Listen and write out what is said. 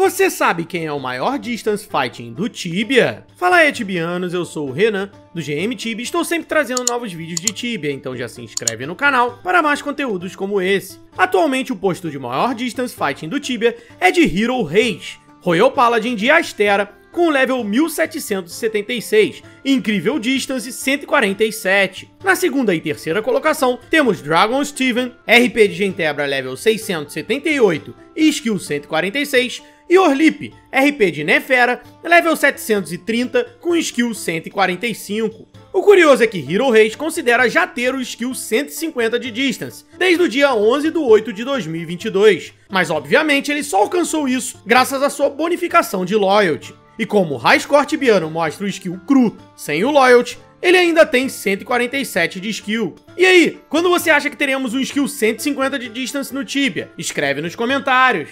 Você sabe quem é o maior distance fighting do Tibia? Fala aí, tibianos, eu sou o Renan, do GM Tibia, e estou sempre trazendo novos vídeos de Tibia, então já se inscreve no canal para mais conteúdos como esse. Atualmente o posto de maior distance fighting do Tibia é de Hero Reis, Royal Paladin de Astera, com level 1776, incrível distance 147. Na segunda e terceira colocação, temos Dragon Steven, RP de Gentebra level 678 e skill 146, e Orlip, RP de Nefera, level 730 com skill 145. O curioso é que Hero Reis considera já ter o skill 150 de distance, desde o dia 11/8/2022, mas obviamente ele só alcançou isso graças à sua bonificação de Loyalty. E como o Highscore Tibiano mostra o skill cru, sem o Loyalty, ele ainda tem 147 de skill. E aí, quando você acha que teremos um skill 150 de distance no Tibia? Escreve nos comentários.